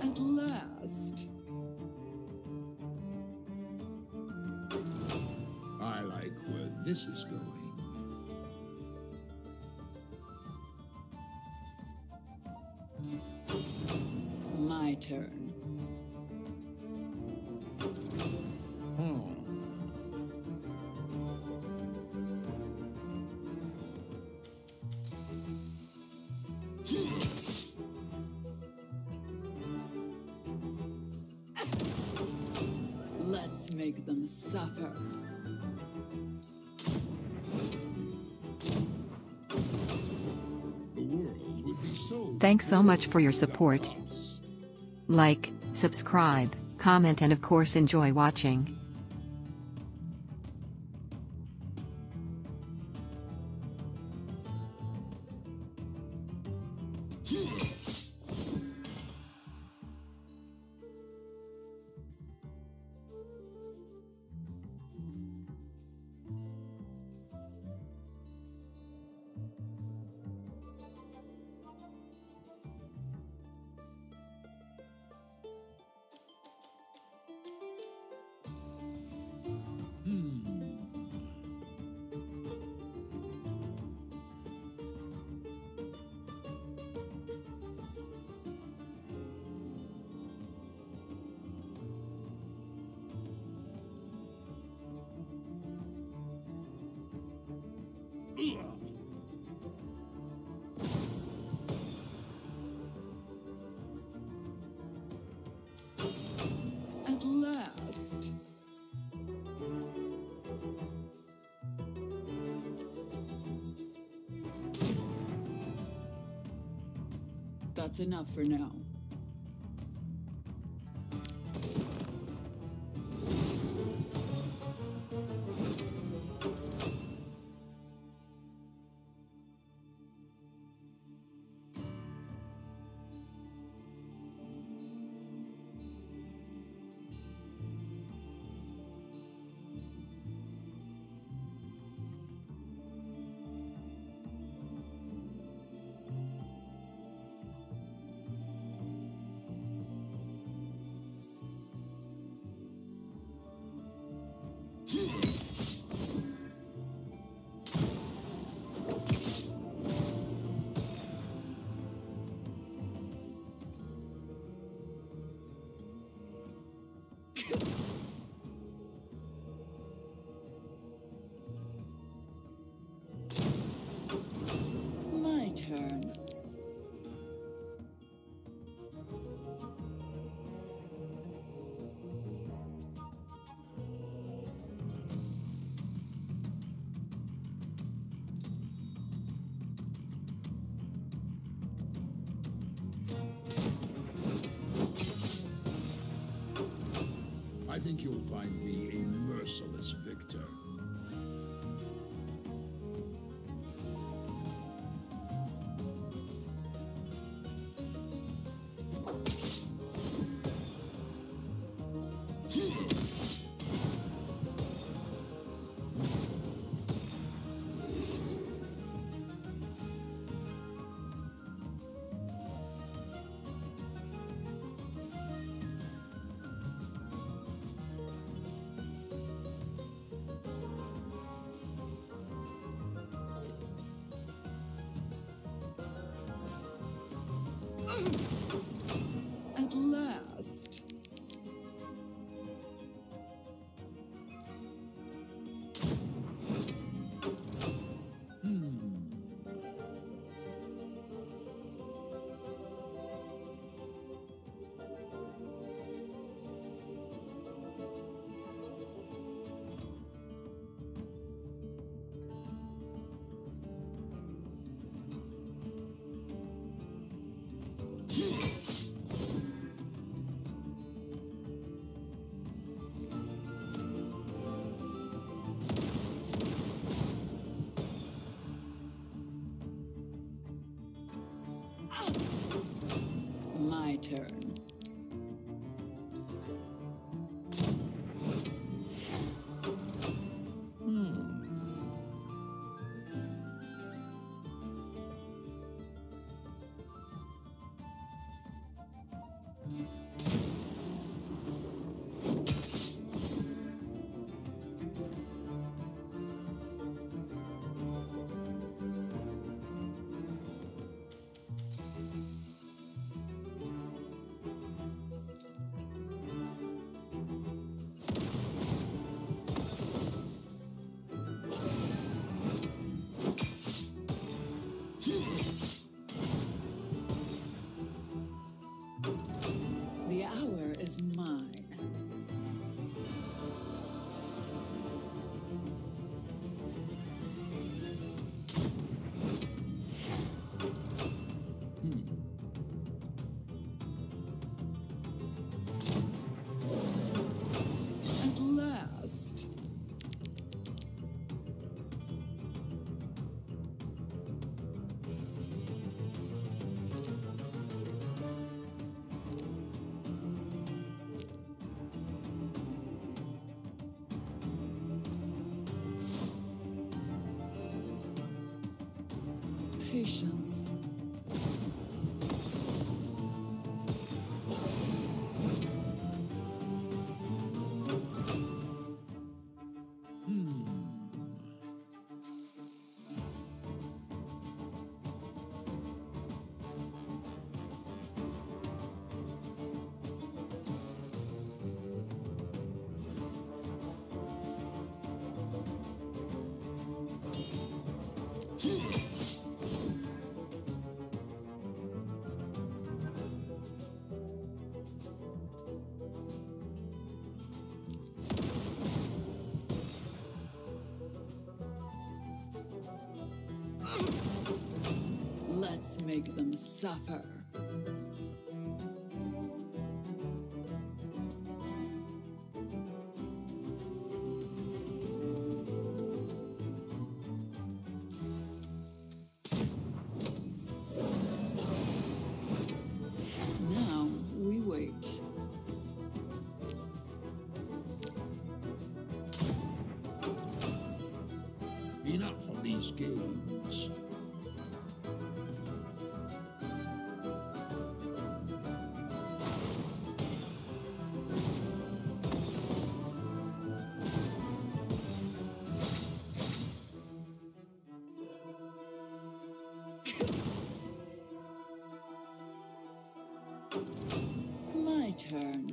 At last. I like where this is going. My turn. Let's make them suffer. Thanks so much for your support. Like, subscribe, comment, and of course enjoy watching. At last. That's enough for now. I think you'll find me a merciless victor. At last. My turn. is mine. At last. Patience. Let's make them suffer. Now we wait. Enough of these games. My turn.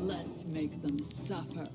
Let's make them suffer.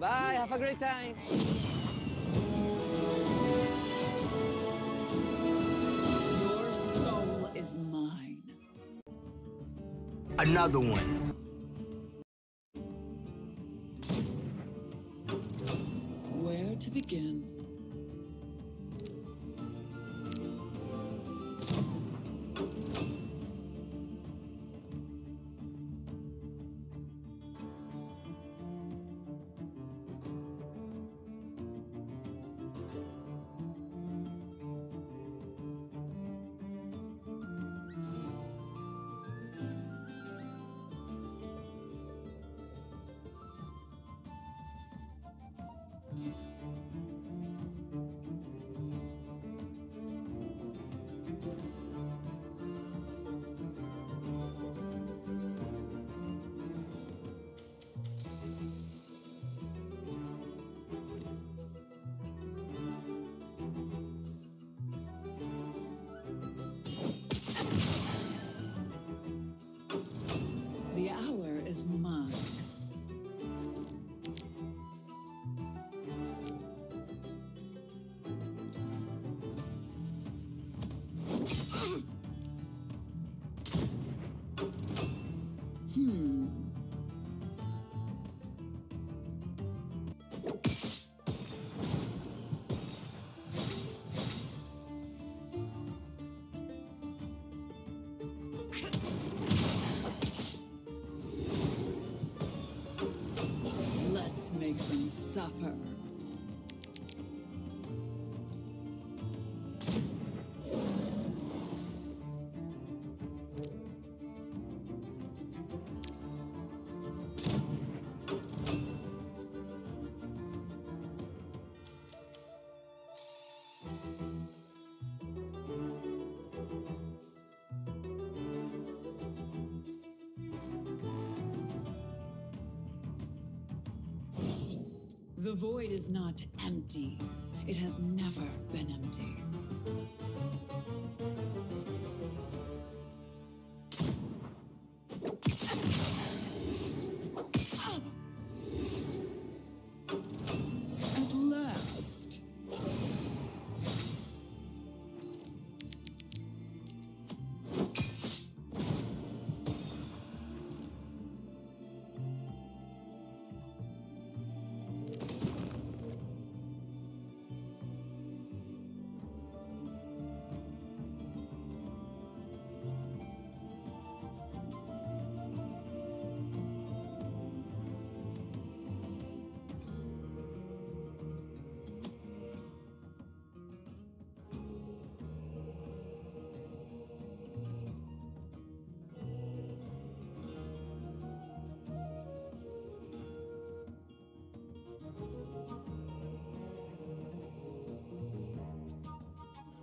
Bye, have a great time. Your soul is mine. Another one. Where to begin? The hour is mine. Make them suffer. The void is not empty. It has never been empty. At last.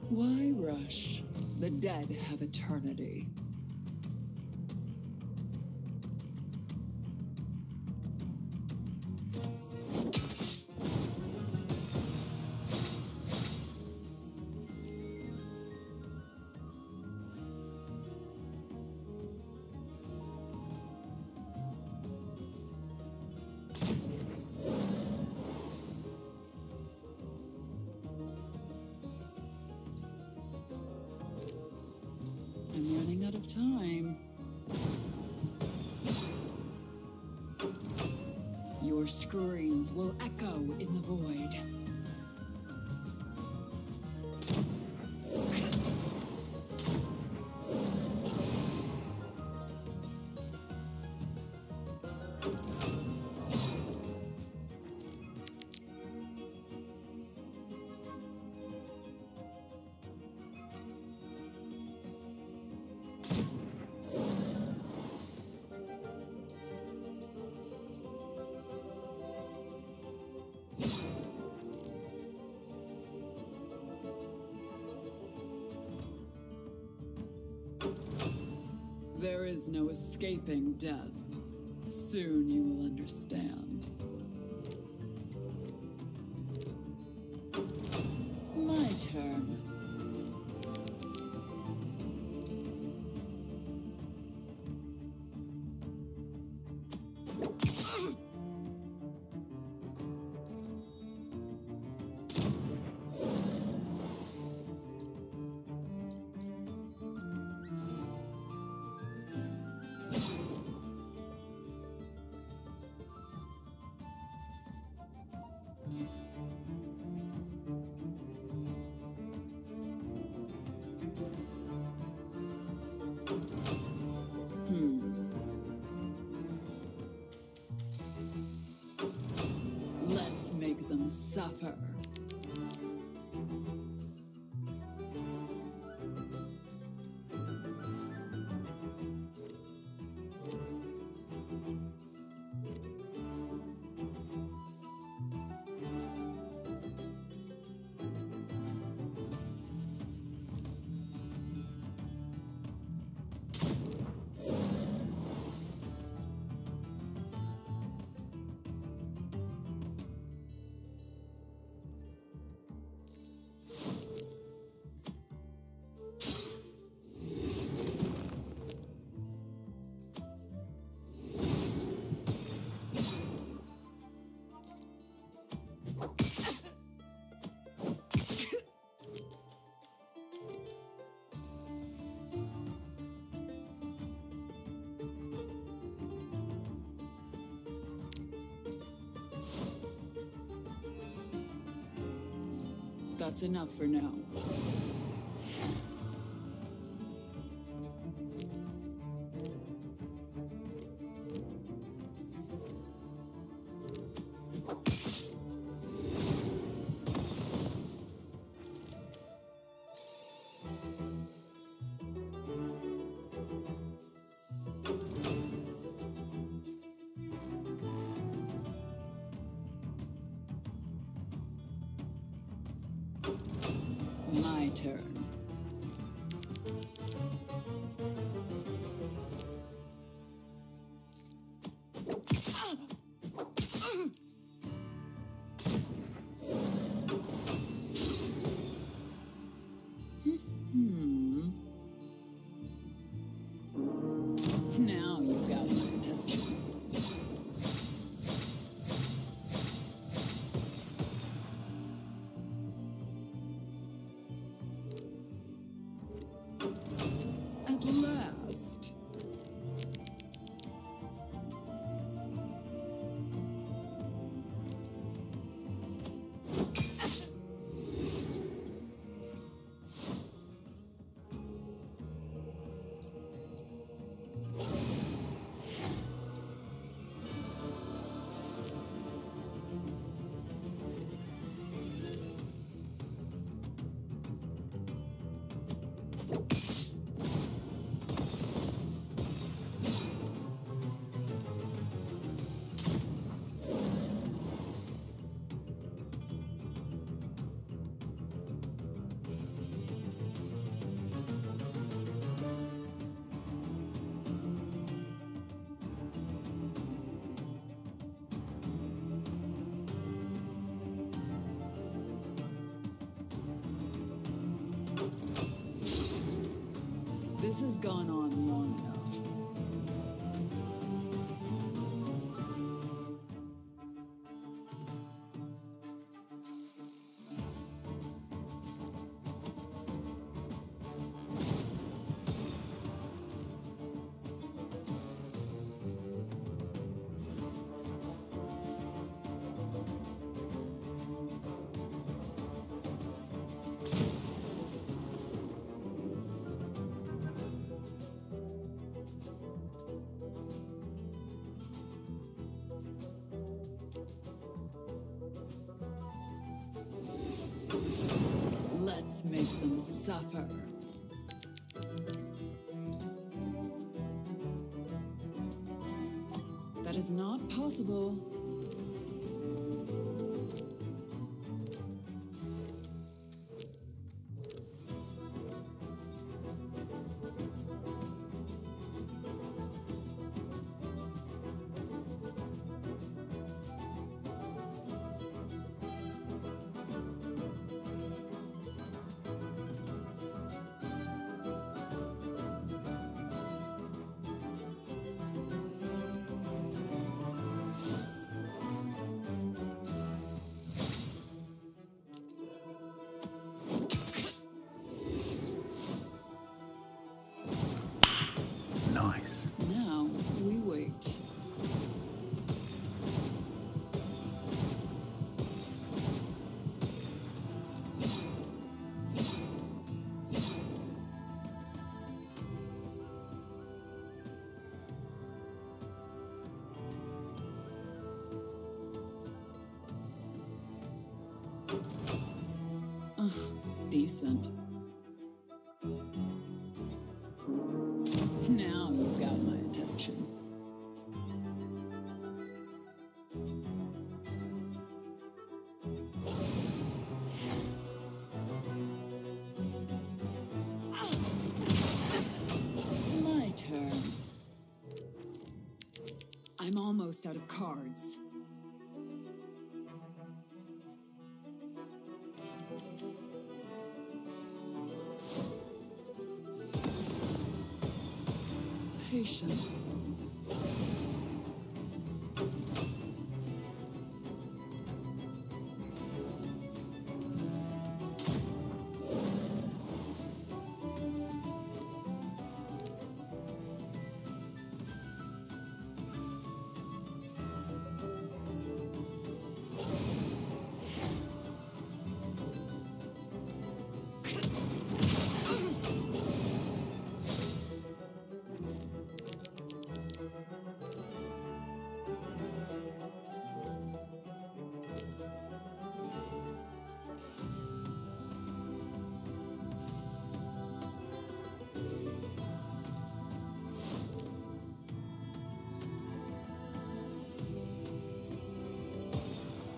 Why rush? The dead have eternity. I'm running out of time. Your screams will echo in the void. There is no escaping death. Soon you will understand. My turn. make them suffer. That's enough for now. My turn. Now you've got my attention. This has gone on long enough. Let's make them suffer. That is not possible. Ugh, decent. Now you've got my attention. My turn. I'm almost out of cards. Patience.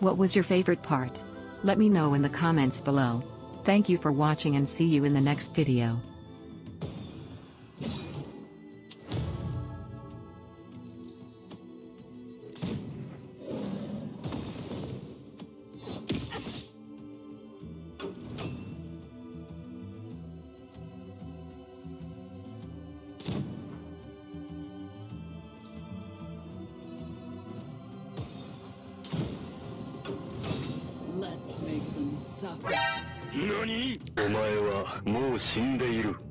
What was your favorite part? Let me know in the comments below. Thank you for watching and see you in the next video. Make them suffer. NANI? お前はもう死んでいる。